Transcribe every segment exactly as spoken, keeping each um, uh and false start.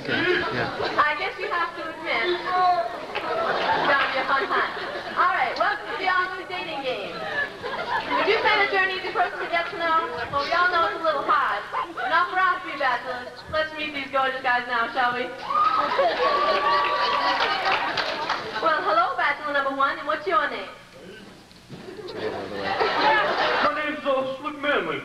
Okay, yeah. I guess you have to admit it's going to be a fun time. All right, welcome to the Oscar dating game. Would you say the journey is a person to get to know? Well, we all know it's a little hard. Enough for us to be bachelors. Let's meet these gorgeous guys now, shall we? Well, hello, bachelor number one, and what's your name? My name's uh, Slick Manly.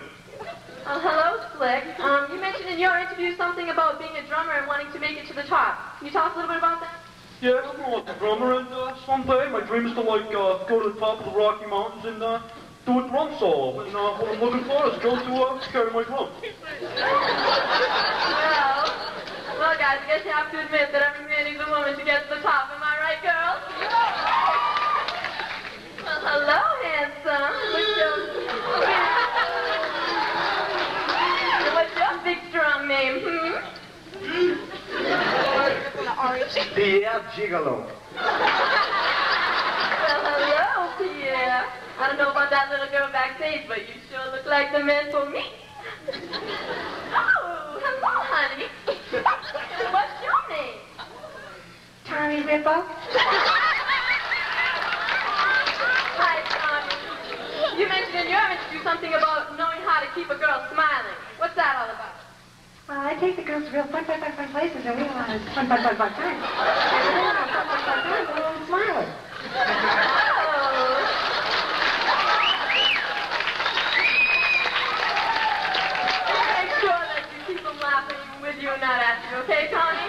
Uh, hello, Slick. Um, you mentioned in your interview something about being a drummer and wanting to make it to the top. Can you talk a little bit about that? Yeah, I'm like a drummer, and uh, someday my dream is to like uh, go to the top of the Rocky Mountains and uh, do a drum solo. And uh, what I'm looking for is go to uh, carry my drum. Well, well, guys, I guess you have to admit that every man needs a woman to get to the top. Am I right, girls? Well, hello, handsome. What's your... drum name, hmm? Pierre Gigolo. Well, hello, Pierre. I don't know about that little girl backstage, but you sure look like the man for me. Oh, hello, honey. What's your name? Tommy Whipple. Hi, Tommy. You mentioned in your interview something about knowing how to keep a girl smiling. What's that all about? Well, I take the girls to real fun, fun, fun, fun places, and we want to fun, fun, fun, fun time. We're all smiling. Oh. Make sure that you keep them laughing with you and not at you, okay, Tommy?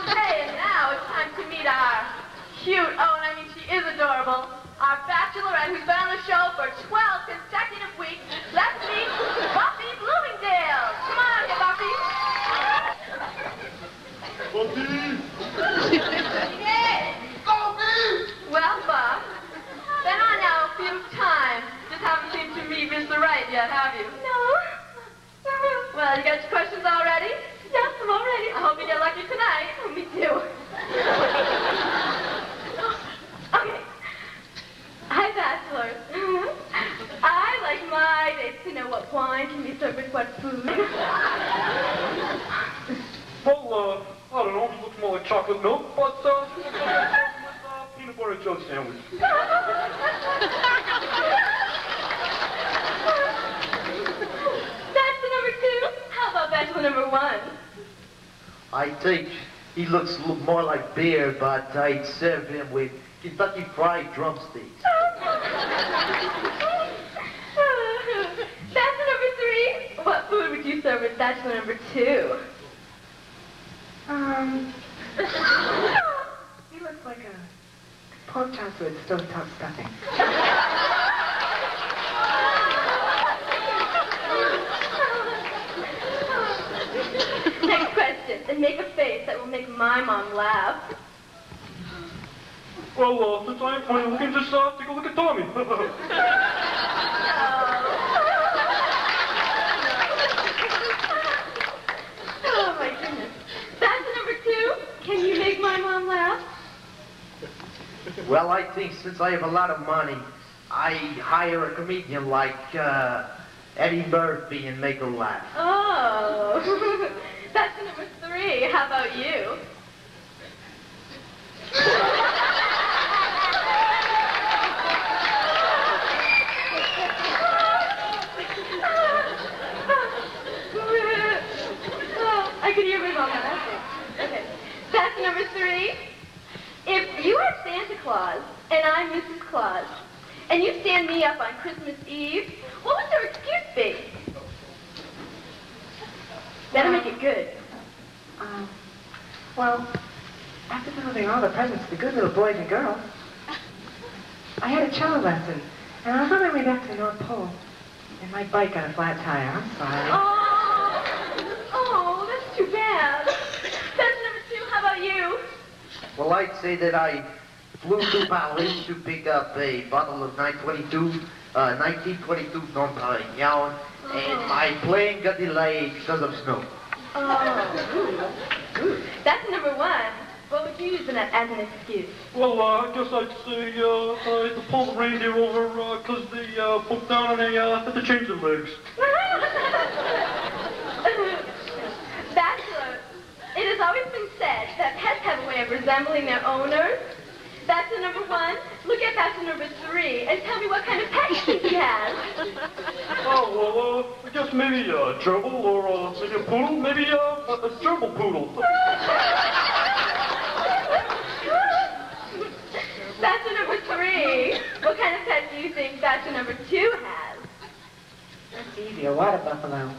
Okay, and now it's time to meet our cute, oh, and I mean, she is adorable, our bachelorette who's been on the show for twelve consecutive weeks. Let's meet Buffy Blooming. Come on here, Buffy. Buffy! Yes! Buffy! Well, Buff, been on now a few times. Just haven't seemed to meet Mister Wright yet, have you? No. Well, you got your questions already? Yes, I'm all ready. I hope you get lucky tonight. Me too. Okay. Hi, bachelors. I like my dates to know what wine can be served with what food. Well, uh, I don't know, it looks more like chocolate milk, but uh, with uh, peanut butter jelly sandwich. That's the number two. How about bachelor number one? I think he looks a little more like beer, but I'd serve him with Kentucky Fried drumsticks. Bachelor number three. What food would you serve with bachelor number two? Um. He looks like a pork chop with stove top stuffing. Next question. And make a face that will make my mom laugh. Well, uh, since I am funny, we can just uh, take a look at Tommy. No. Oh, my goodness. That's number two. Can you make my mom laugh? Well, I think since I have a lot of money, I hire a comedian like uh, Eddie Murphy and make her laugh. Oh. That's number three. How about you? Number three, if you are Santa Claus and I'm Missus Claus, and you stand me up on Christmas Eve, what would your excuse be? That'll make it good. Um, well, after delivering all the presents to the good little boys and girls, I had a cello lesson, and I was on my way back to the North Pole, and my bike got a flat tire. I'm sorry. Oh, oh, that's too bad. You? Well, I'd say that I flew to Paris to pick up a bottle of nine twenty-two, uh, nineteen twenty-two Dom Perignon, oh. And my plane got delayed because of snow. Oh, ooh. That's number one. What would you use that as an excuse? Well, uh, I guess I'd say uh, I had to pull the reindeer over because uh, they uh, put down and they uh, had to change their legs. Bachelor, that way of resembling their owners? That's the number one. Look at that to number three, and tell me what kind of pet you think he has. Oh, well, uh, I guess maybe a uh, gerbil or uh, maybe a poodle, maybe uh, a gerbil poodle. That's a number three. What kind of pet do you think that's a number two has? That's easy, a water buffalo.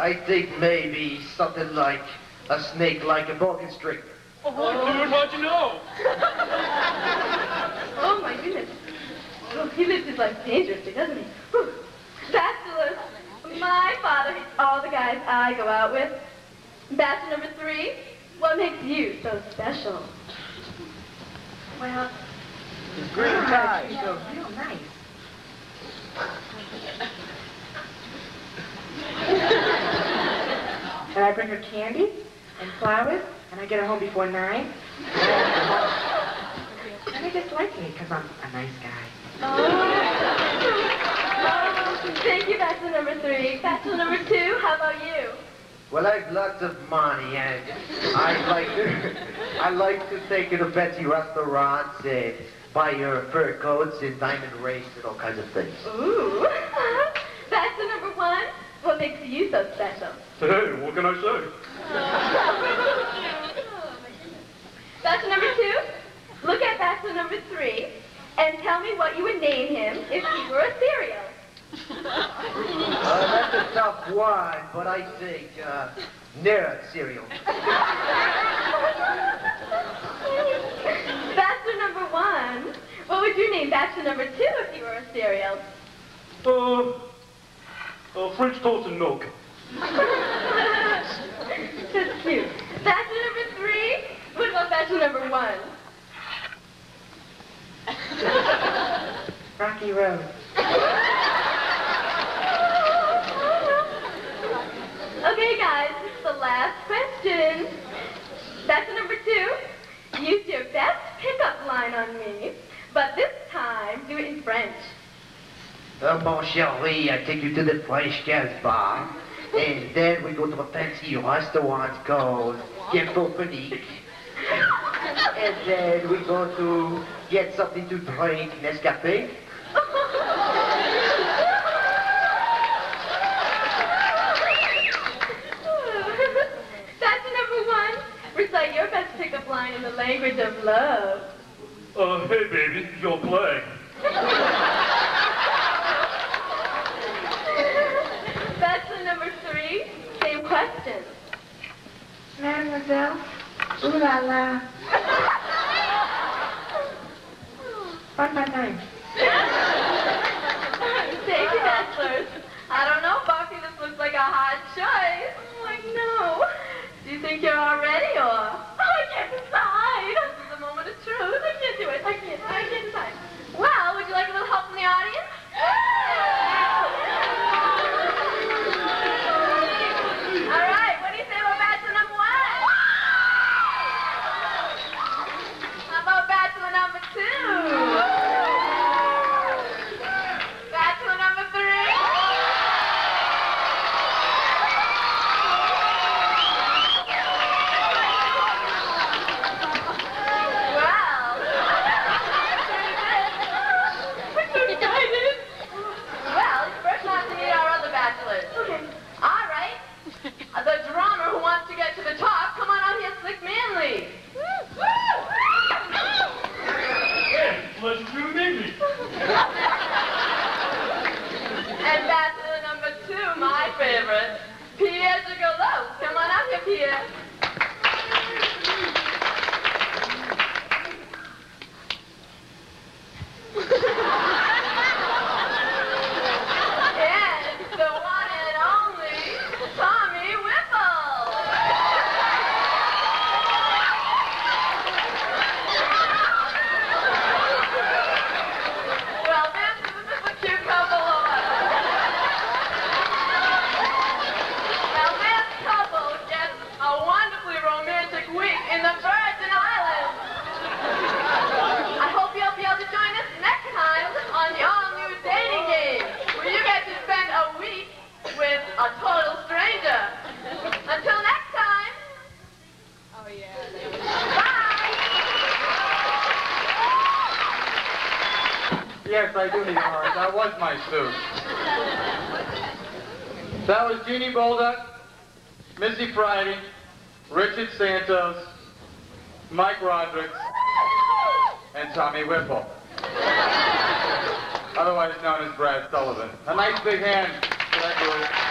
I think maybe something like a snake, like a boa constrictor. Oh, dude, how'd you know? Oh, my goodness. Oh, he lives his life dangerously, doesn't he? Whew. Bachelors. My father hates all the guys I go out with. Bachelor number three, what makes you so special? Well, it's great guy. You're real nice. And I bring her candy and flowers, and I get her home before nine. And they just like me because I'm a nice guy. Oh. Oh, thank you, bachelor number three. Bachelor number two, how about you? Well, I've lots of money, and I like to, I like to take her to fancy restaurants and buy her fur coats and diamond rings and all kinds of things. Ooh. Bachelor number one. What makes you so special? Hey, what can I say? Bachelor number two, look at bachelor number three and tell me what you would name him if he were a cereal. Uh, that's a tough one, but I think uh, Nera cereal. Bachelor number one, what would you name bachelor number two if he were a cereal? Um... Uh, Uh, French toast and milk. That's cute. Bachelor number three? What about bachelor number one? Rocky Road. Okay, guys, this is the last question. Bachelor number two, use your best pickup line on me, but this time do it in French. Oh, mon chéri, I take you to the French Casbah, and then we go to a fancy restaurant called Ghetto Panique, and then we go to get something to drink, Nescafe. That's number one. Recite your best pickup line in the language of love. Uh, hey, baby, you'll play. Question. Mademoiselle, ooh la la. Find my name. Thank you, bachelors. I don't know, Buffy, this looks like a hot choice. I'm like, no. Do you think you're all ready, or? Oh, I can't decide. This is the moment of truth. I can't do it. I can't. I can't decide. Well, would you like a little help from the audience? Two. Yes, I do need orange. That was my suit. That was Jeannie Bolduc, Missy Freiday, Richard Santos, Mike Rodriques, and Tommy Whipple, otherwise known as Brad Sullivan. A nice big hand for that group.